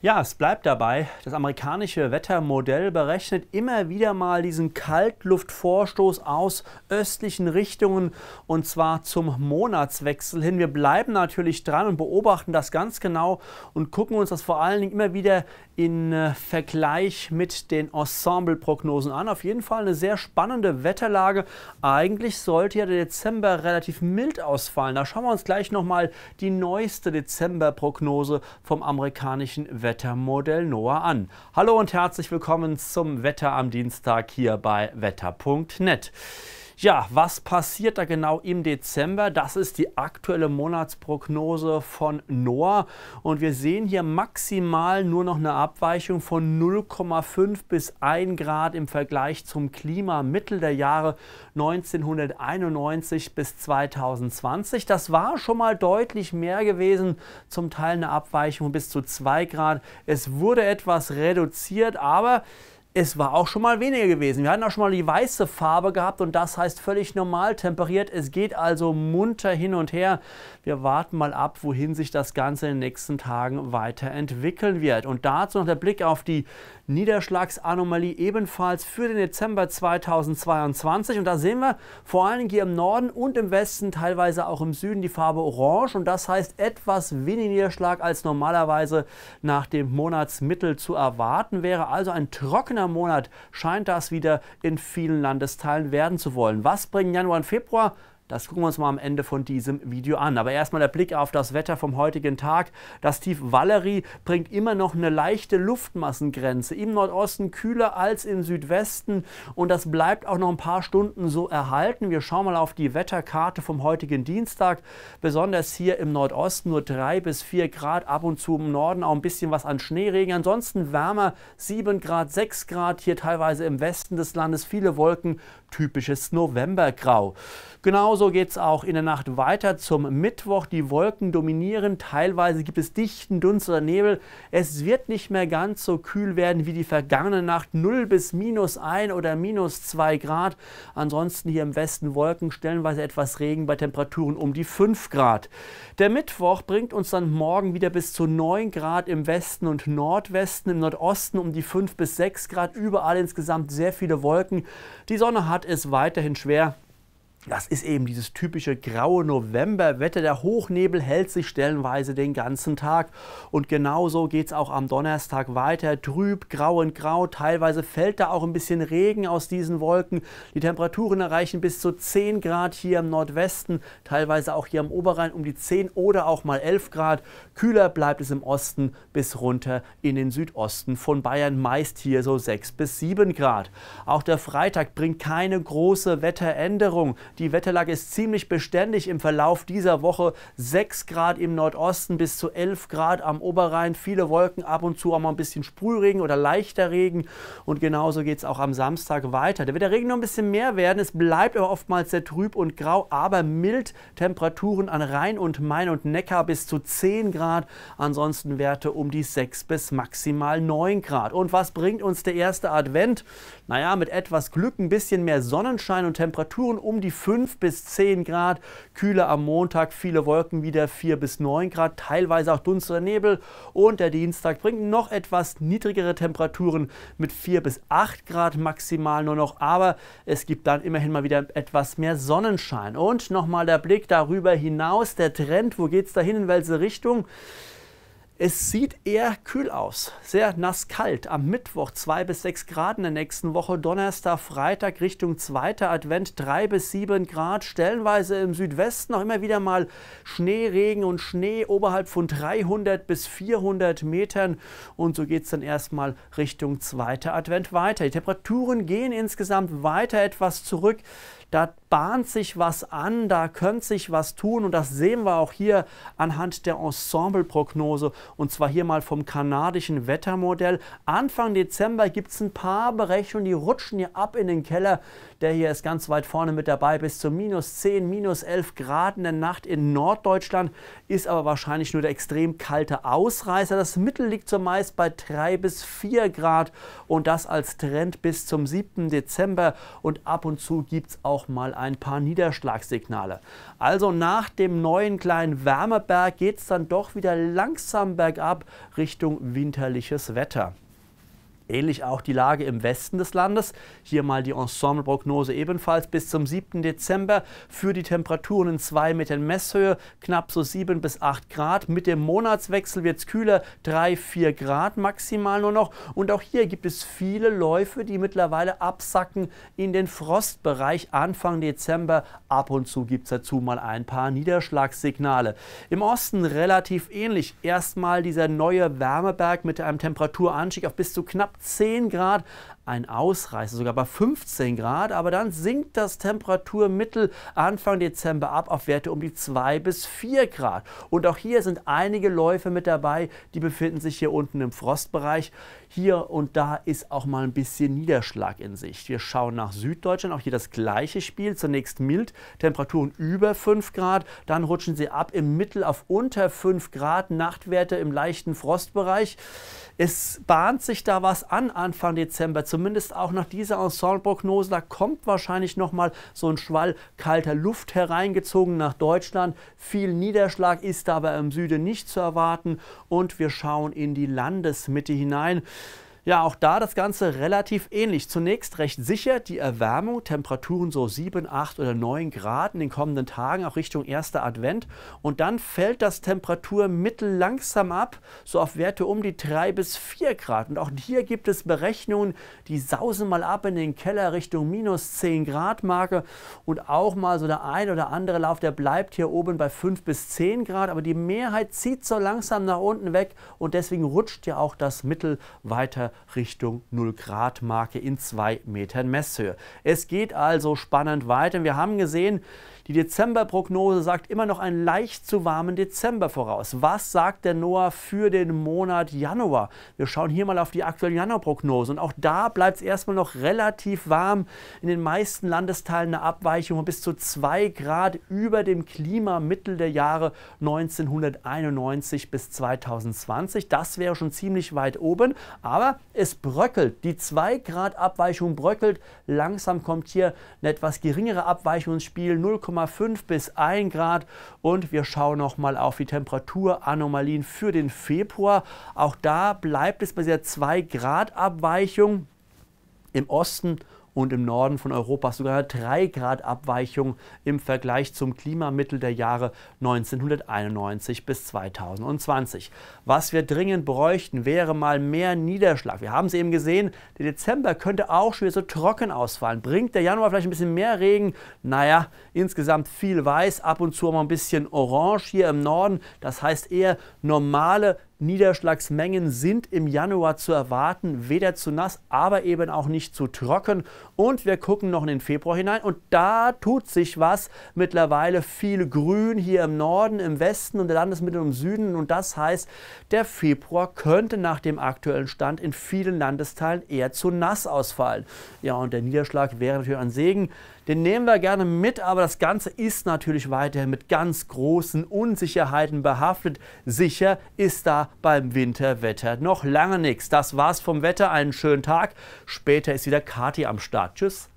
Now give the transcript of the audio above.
Ja, es bleibt dabei. Das amerikanische Wettermodell berechnet immer wieder mal diesen Kaltluftvorstoß aus östlichen Richtungen und zwar zum Monatswechsel hin. Wir bleiben natürlich dran und beobachten das ganz genau und gucken uns das vor allen Dingen immer wieder in Vergleich mit den Ensemble-Prognosen an. Auf jeden Fall eine sehr spannende Wetterlage. Eigentlich sollte ja der Dezember relativ mild ausfallen. Da schauen wir uns gleich nochmal die neueste Dezember-Prognose vom amerikanischen Wettermodell NOAA an. Hallo und herzlich willkommen zum Wetter am Dienstag hier bei wetter.net. Ja, was passiert da genau im Dezember? Das ist die aktuelle Monatsprognose von NOAA und wir sehen hier maximal nur noch eine Abweichung von 0,5 bis 1 Grad im Vergleich zum Klimamittel der Jahre 1991 bis 2020. Das war schon mal deutlich mehr gewesen, zum Teil eine Abweichung bis zu 2 Grad. Es wurde etwas reduziert, aber es war auch schon mal weniger gewesen. Wir hatten auch schon mal die weiße Farbe gehabt und das heißt völlig normal temperiert. Es geht also munter hin und her. Wir warten mal ab, wohin sich das Ganze in den nächsten Tagen weiterentwickeln wird. Und dazu noch der Blick auf die Niederschlagsanomalie ebenfalls für den Dezember 2022. Und da sehen wir vor allen Dingen hier im Norden und im Westen, teilweise auch im Süden, die Farbe Orange. Und das heißt etwas weniger Niederschlag als normalerweise nach dem Monatsmittel zu erwarten wäre. Also ein trockener Monat scheint das wieder in vielen Landesteilen werden zu wollen. Was bringen Januar und Februar? Das gucken wir uns mal am Ende von diesem Video an. Aber erstmal der Blick auf das Wetter vom heutigen Tag. Das Tief Valerie bringt immer noch eine leichte Luftmassengrenze. Im Nordosten kühler als im Südwesten. Und das bleibt auch noch ein paar Stunden so erhalten. Wir schauen mal auf die Wetterkarte vom heutigen Dienstag. Besonders hier im Nordosten nur 3 bis 4 Grad. Ab und zu im Norden auch ein bisschen was an Schneeregen. Ansonsten wärmer 7 Grad, 6 Grad. Hier teilweise im Westen des Landes viele Wolken. Typisches Novembergrau. Genauso geht es auch in der Nacht weiter zum Mittwoch. Die Wolken dominieren, teilweise gibt es dichten Dunst oder Nebel. Es wird nicht mehr ganz so kühl werden wie die vergangene Nacht. 0 bis -1 oder -2 Grad. Ansonsten hier im Westen Wolken, stellenweise etwas Regen bei Temperaturen um die 5 Grad. Der Mittwoch bringt uns dann morgen wieder bis zu 9 Grad im Westen und Nordwesten. Im Nordosten um die 5 bis 6 Grad. Überall insgesamt sehr viele Wolken. Die Sonne hat es weiterhin schwer. Das ist eben dieses typische graue Novemberwetter. Der Hochnebel hält sich stellenweise den ganzen Tag. Und genauso geht es auch am Donnerstag weiter. Trüb, grau und grau. Teilweise fällt da auch ein bisschen Regen aus diesen Wolken. Die Temperaturen erreichen bis zu 10 Grad hier im Nordwesten. Teilweise auch hier am Oberrhein um die 10 oder auch mal 11 Grad. Kühler bleibt es im Osten bis runter in den Südosten von Bayern. Meist hier so 6 bis 7 Grad. Auch der Freitag bringt keine große Wetteränderung. Die Wetterlage ist ziemlich beständig im Verlauf dieser Woche. 6 Grad im Nordosten bis zu 11 Grad am Oberrhein. Viele Wolken, ab und zu auch mal ein bisschen Sprühregen oder leichter Regen. Und genauso geht es auch am Samstag weiter. Da wird der Regen noch ein bisschen mehr werden. Es bleibt aber oftmals sehr trüb und grau, aber mild. Temperaturen an Rhein und Main und Neckar bis zu 10 Grad. Ansonsten Werte um die 6 bis maximal 9 Grad. Und was bringt uns der erste Advent? Naja, mit etwas Glück ein bisschen mehr Sonnenschein und Temperaturen um die 5 bis 10 Grad, kühler am Montag, viele Wolken wieder 4 bis 9 Grad, teilweise auch Dunst oder Nebel. Und der Dienstag bringt noch etwas niedrigere Temperaturen mit 4 bis 8 Grad maximal nur noch, aber es gibt dann immerhin mal wieder etwas mehr Sonnenschein. Und nochmal der Blick darüber hinaus, der Trend, wo geht es dahin, in welche Richtung? Es sieht eher kühl aus, sehr nasskalt. Am Mittwoch 2 bis 6 Grad in der nächsten Woche, Donnerstag, Freitag Richtung 2. Advent 3 bis 7 Grad, stellenweise im Südwesten auch immer wieder mal Schneeregen und Schnee oberhalb von 300 bis 400 Metern und so geht es dann erstmal Richtung 2. Advent weiter. Die Temperaturen gehen insgesamt weiter etwas zurück. Da bahnt sich was an, da könnte sich was tun und das sehen wir auch hier anhand der Ensemble-Prognose und zwar hier mal vom kanadischen Wettermodell. Anfang Dezember gibt es ein paar Berechnungen, die rutschen hier ab in den Keller. Der hier ist ganz weit vorne mit dabei, bis zu -10, -11 Grad in der Nacht in Norddeutschland, ist aber wahrscheinlich nur der extrem kalte Ausreißer. Das Mittel liegt zumeist bei 3 bis 4 Grad und das als Trend bis zum 7. Dezember und ab und zu gibt es auch auch mal ein paar Niederschlagssignale. Also nach dem neuen kleinen Wärmeberg geht es dann doch wieder langsam bergab Richtung winterliches Wetter. Ähnlich auch die Lage im Westen des Landes. Hier mal die Ensemble-Prognose ebenfalls bis zum 7. Dezember für die Temperaturen in 2 Metern Messhöhe, knapp so 7 bis 8 Grad. Mit dem Monatswechsel wird es kühler, 3, 4 Grad maximal nur noch. Und auch hier gibt es viele Läufe, die mittlerweile absacken in den Frostbereich Anfang Dezember. Ab und zu gibt es dazu mal ein paar Niederschlagssignale. Im Osten relativ ähnlich. Erstmal dieser neue Wärmeberg mit einem Temperaturanstieg auf bis zu knapp 10 Grad, ein Ausreißer sogar bei 15 Grad, aber dann sinkt das Temperaturmittel Anfang Dezember ab auf Werte um die 2 bis 4 Grad. Und auch hier sind einige Läufe mit dabei, die befinden sich hier unten im Frostbereich. Hier und da ist auch mal ein bisschen Niederschlag in Sicht. Wir schauen nach Süddeutschland, auch hier das gleiche Spiel. Zunächst mild, Temperaturen über 5 Grad, dann rutschen sie ab im Mittel auf unter 5 Grad, Nachtwerte im leichten Frostbereich. Es bahnt sich da was an Anfang Dezember, zumindest auch nach dieser Ensemble-Prognose. Da kommt wahrscheinlich nochmal so ein Schwall kalter Luft hereingezogen nach Deutschland. Viel Niederschlag ist aber im Süden nicht zu erwarten. Und wir schauen in die Landesmitte hinein. Ja, auch da das Ganze relativ ähnlich. Zunächst recht sicher die Erwärmung, Temperaturen so 7, 8 oder 9 Grad in den kommenden Tagen, auch Richtung 1. Advent. Und dann fällt das Temperaturmittel langsam ab, so auf Werte um die 3 bis 4 Grad. Und auch hier gibt es Berechnungen, die sausen mal ab in den Keller Richtung minus 10 Grad Marke. Und auch mal so der ein oder andere Lauf, der bleibt hier oben bei 5 bis 10 Grad. Aber die Mehrheit zieht so langsam nach unten weg und deswegen rutscht ja auch das Mittel weiter Richtung 0 Grad Marke in 2 Metern Messhöhe. Es geht also spannend weiter. Wir haben gesehen, die Dezemberprognose sagt immer noch einen leicht zu warmen Dezember voraus. Was sagt der NOAA für den Monat Januar? Wir schauen hier mal auf die aktuelle Januarprognose. Und auch da bleibt es erstmal noch relativ warm. In den meisten Landesteilen eine Abweichung bis zu 2 Grad über dem Klimamittel der Jahre 1991 bis 2020. Das wäre schon ziemlich weit oben. Aber es bröckelt. Die 2 Grad Abweichung bröckelt. Langsam kommt hier eine etwas geringere Abweichung ins Spiel. 0,5 bis 1 Grad. Und wir schauen nochmal auf die Temperaturanomalien für den Februar. Auch da bleibt es bei dieser 2 Grad Abweichung im Osten und im Norden von Europa sogar eine 3 Grad Abweichung im Vergleich zum Klimamittel der Jahre 1991 bis 2020. Was wir dringend bräuchten, wäre mal mehr Niederschlag. Wir haben es eben gesehen, der Dezember könnte auch schon wieder so trocken ausfallen. Bringt der Januar vielleicht ein bisschen mehr Regen? Naja, insgesamt viel weiß, ab und zu mal ein bisschen orange hier im Norden. Das heißt eher normale Niederschlagsmengen sind im Januar zu erwarten, weder zu nass, aber eben auch nicht zu trocken. Und wir gucken noch in den Februar hinein und da tut sich was. Mittlerweile viel Grün hier im Norden, im Westen und der Landesmitte im Süden. Und das heißt, der Februar könnte nach dem aktuellen Stand in vielen Landesteilen eher zu nass ausfallen. Ja, und der Niederschlag wäre natürlich ein Segen. Den nehmen wir gerne mit, aber das Ganze ist natürlich weiterhin mit ganz großen Unsicherheiten behaftet. Sicher ist da beim Winterwetter noch lange nichts. Das war's vom Wetter. Einen schönen Tag. Später ist wieder Kathi am Start. Tschüss.